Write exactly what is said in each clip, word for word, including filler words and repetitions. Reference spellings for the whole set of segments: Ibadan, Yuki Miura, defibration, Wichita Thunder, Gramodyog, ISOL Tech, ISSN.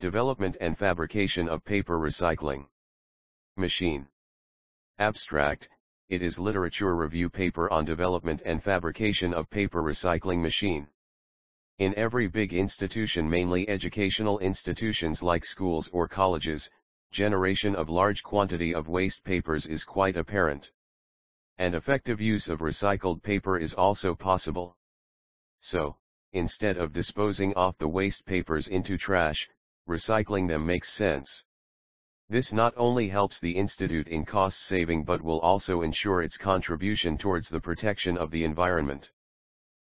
Development and fabrication of paper recycling machine. Abstract, it is literature review paper on development and fabrication of paper recycling machine. In every big institution, mainly educational institutions like schools or colleges, generation of large quantity of waste papers is quite apparent. And effective use of recycled paper is also possible. So, instead of disposing off the waste papers into trash, recycling them makes sense. This not only helps the institute in cost saving but will also ensure its contribution towards the protection of the environment.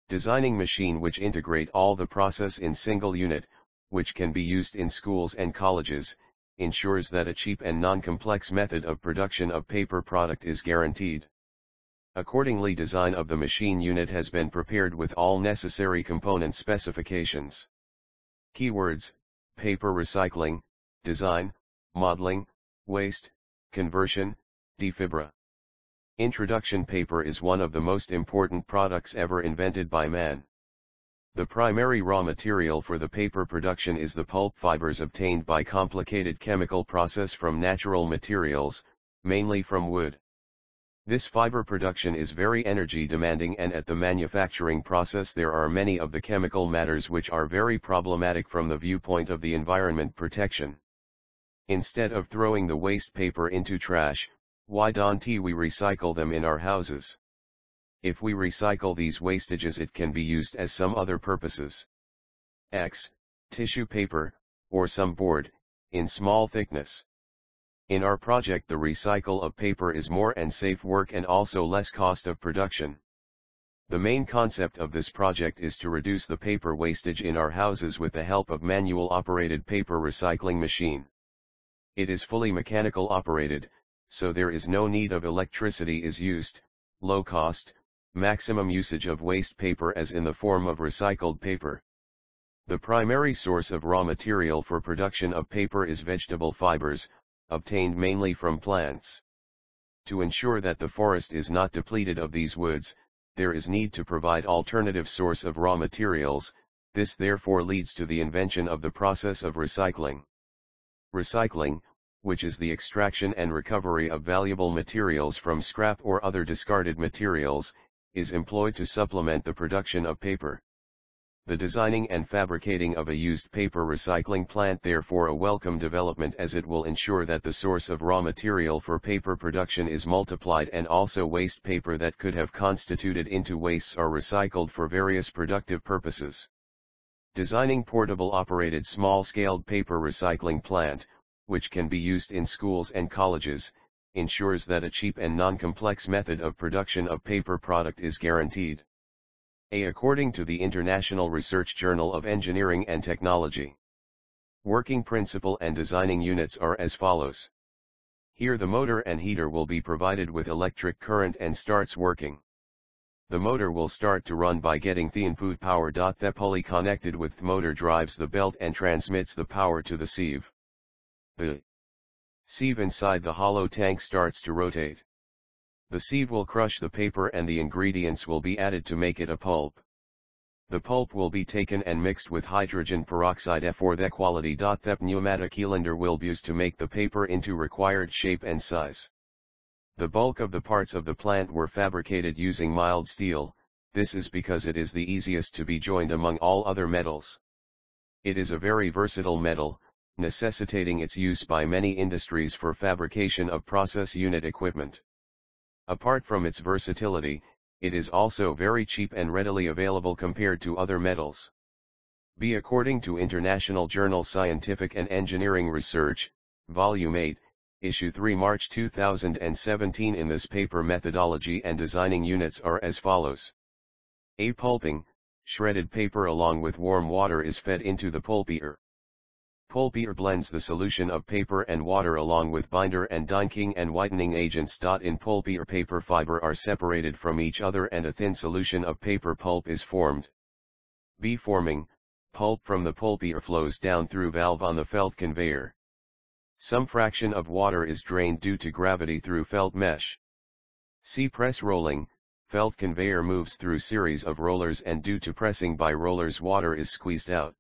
Designing machine which integrate all the process in single unit, which can be used in schools and colleges, ensures that a cheap and non-complex method of production of paper product is guaranteed. Accordingly, design of the machine unit has been prepared with all necessary component specifications. Keywords: paper recycling, design, modeling, waste, conversion, defibra. Introduction: paper is one of the most important products ever invented by man. The primary raw material for the paper production is the pulp fibers obtained by complicated chemical process from natural materials, mainly from wood. This fiber production is very energy demanding, and at the manufacturing process there are many of the chemical matters which are very problematic from the viewpoint of the environment protection. Instead of throwing the waste paper into trash, why don't we recycle them in our houses? If we recycle these wastages, it can be used as some other purposes. X. Tissue paper, or some board, in small thickness. In our project, the recycle of paper is more and safe work and also less cost of production. The main concept of this project is to reduce the paper wastage in our houses with the help of manual operated paper recycling machine. It is fully mechanical operated, so there is no need of electricity is used, low cost, maximum usage of waste paper as in the form of recycled paper. The primary source of raw material for production of paper is vegetable fibers, obtained mainly from plants. To ensure that the forest is not depleted of these woods, there is need to provide alternative source of raw materials. This therefore leads to the invention of the process of recycling. Recycling, which is the extraction and recovery of valuable materials from scrap or other discarded materials, is employed to supplement the production of paper. The designing and fabricating of a used paper recycling plant therefore a welcome development, as it will ensure that the source of raw material for paper production is multiplied, and also waste paper that could have constituted into wastes are recycled for various productive purposes. Designing portable operated small-scaled paper recycling plant, which can be used in schools and colleges, ensures that a cheap and non-complex method of production of paper product is guaranteed. A. According to the International Research Journal of Engineering and Technology, working principle and designing units are as follows. Here the motor and heater will be provided with electric current and starts working. The motor will start to run by getting the input power. The pulley connected with the motor drives the belt and transmits the power to the sieve. The sieve inside the hollow tank starts to rotate. The sieve will crush the paper and the ingredients will be added to make it a pulp. The pulp will be taken and mixed with hydrogen peroxide for the quality. The pneumatic cylinder will be used to make the paper into required shape and size. The bulk of the parts of the plant were fabricated using mild steel. This is because it is the easiest to be joined among all other metals. It is a very versatile metal, necessitating its use by many industries for fabrication of process unit equipment. Apart from its versatility, it is also very cheap and readily available compared to other metals. B. According to International Journal Scientific and Engineering Research, Volume eight, Issue three, March two thousand seventeen, in this paper methodology and designing units are as follows. A. Pulping, shredded paper along with warm water is fed into the pulpier. Pulpier blends the solution of paper and water along with binder and dyeing and whitening agents. In pulpier, paper fiber are separated from each other and a thin solution of paper pulp is formed. B. Forming, pulp from the pulpier flows down through valve on the felt conveyor. Some fraction of water is drained due to gravity through felt mesh. C. Press rolling, felt conveyor moves through series of rollers and due to pressing by rollers water is squeezed out.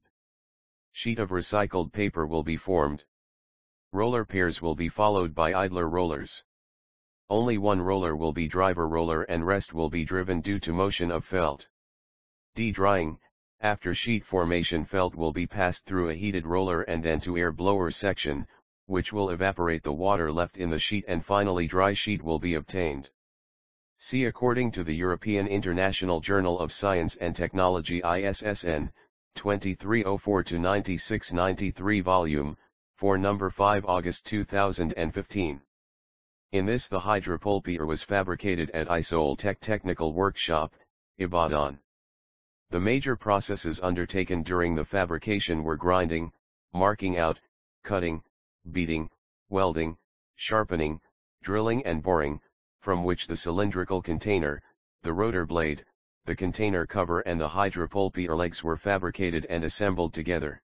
Sheet of recycled paper will be formed. Roller pairs will be followed by idler rollers. Only one roller will be driver roller and rest will be driven due to motion of felt. De-drying, after sheet formation felt will be passed through a heated roller and then to air blower section, which will evaporate the water left in the sheet and finally dry sheet will be obtained. See according to the European International Journal of Science and Technology I S S N, twenty-three oh four to ninety-six ninety-three volume, for number five August two thousand fifteen. In this the hydropulpier was fabricated at ISOL Tech Technical Workshop, Ibadan. The major processes undertaken during the fabrication were grinding, marking out, cutting, beating, welding, sharpening, drilling and boring, from which the cylindrical container, the rotor blade, the container cover and the hydropulpier legs were fabricated and assembled together.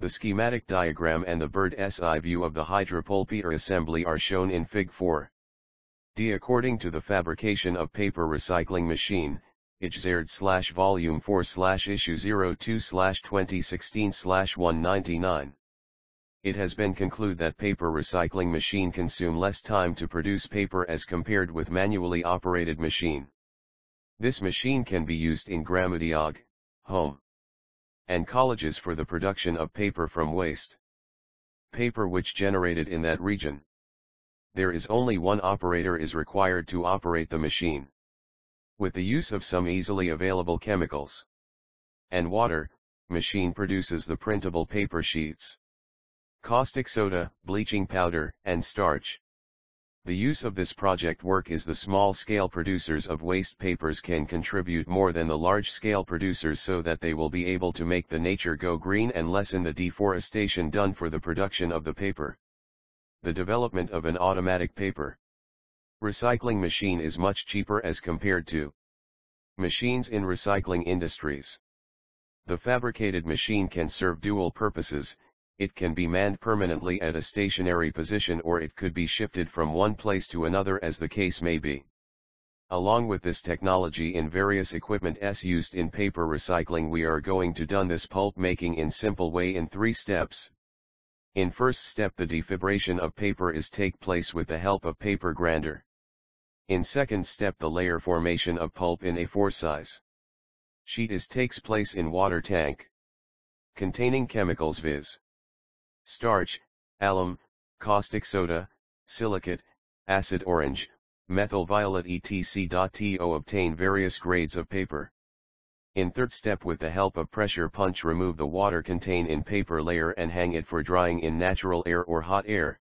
The schematic diagram and the bird's eye view of the hydropulpier assembly are shown in Fig four. D. According to the fabrication of paper recycling machine, I G Z slash volume four slash issue zero two slash twenty sixteen slash one ninety-nine. It has been concluded that paper recycling machine consume less time to produce paper as compared with manually operated machine. This machine can be used in Gramodyog, home, and colleges for the production of paper from waste paper which generated in that region. There is only one operator is required to operate the machine. With the use of some easily available chemicals and water, machine produces the printable paper sheets. Caustic soda, bleaching powder, and starch. The use of this project work is the small-scale producers of waste papers can contribute more than the large-scale producers so that they will be able to make the nature go green and lessen the deforestation done for the production of the paper. The development of an automatic paper recycling machine is much cheaper as compared to machines in recycling industries. The fabricated machine can serve dual purposes. It can be manned permanently at a stationary position or it could be shifted from one place to another as the case may be. Along with this technology in various equipment's used in paper recycling we are going to done this pulp making in simple way in three steps. In first step the defibration of paper is take place with the help of paper grinder. In second step the layer formation of pulp in A four size sheet is takes place in water tank containing chemicals viz. starch, alum, caustic soda, silicate, acid orange, methyl violet et cetera. To obtain various grades of paper. In third step with the help of pressure punch remove the water contained in paper layer and hang it for drying in natural air or hot air.